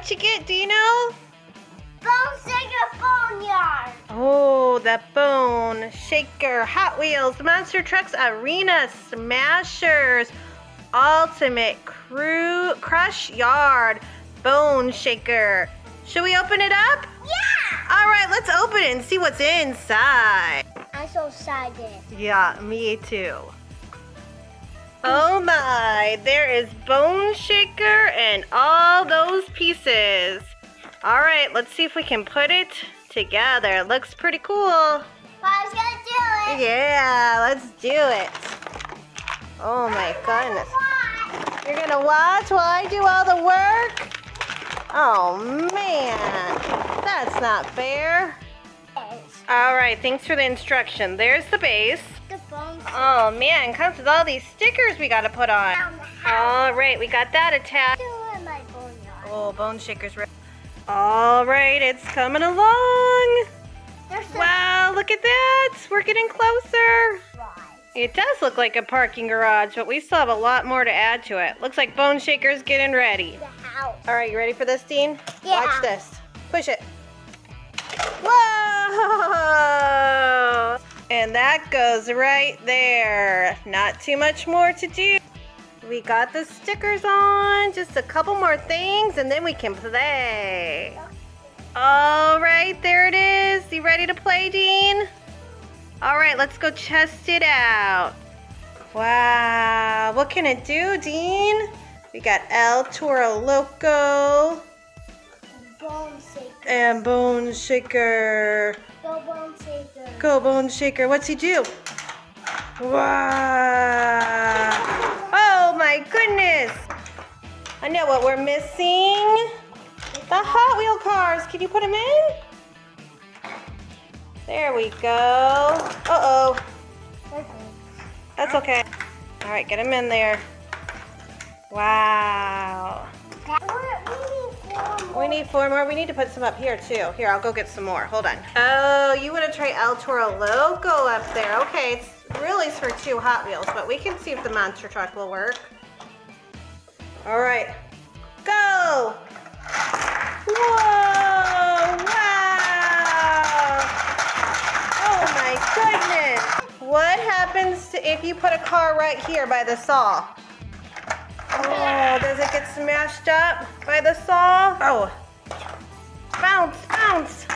What you get, Dino? Bone Shaker Bone Yard. Oh, the Bone Shaker Hot Wheels, Monster Trucks, Arena Smashers, Ultimate Crew Crush Yard, Bone Shaker. Should we open it up? Yeah! All right, let's open it and see what's inside. I'm so excited. Yeah, me too. Oh my, there is Bone Shaker and all those pieces. All right, let's see if we can put it together. It looks pretty cool. Mom's gonna do it. Yeah, let's do it. Oh my goodness. You're gonna watch while I do all the work? Oh man, that's not fair. All right, thanks for the instruction. There's the base. Oh man, comes with all these stickers we gotta put on. All right, we got that attached. Oh, Bone Shaker's right. All right, it's coming along. Wow, look at that. We're getting closer. It does look like a parking garage, but we still have a lot more to add to it. Looks like Bone Shaker's getting ready. All right, you ready for this, Dean? Yeah. Watch this. Push it. Whoa! And that goes right there. Not too much more to do. We got the stickers on, just a couple more things, and then we can play. All right, there it is. You ready to play, Dean? All right, let's go test it out. Wow, what can it do, Dean? We got El Toro Loco. Bone Shaker. And Bone Shaker. Go Bone Shaker. Go Bone Shaker. What's he do? Wow. Oh my goodness. I know what we're missing. The Hot Wheel cars. Can you put them in? There we go. Uh-oh. That's okay. All right, get them in there. Wow. We need four more. We need to put some up here, too. Here, I'll go get some more. Hold on. Oh, you want to try El Toro Loco up there. Okay, it's really for two Hot Wheels, but we can see if the monster truck will work. All right. Go! Whoa! Wow! Oh, my goodness. What happens if you put a car right here by the saw? Oh, does it get smashed up by the saw? Oh, bounce, bounce.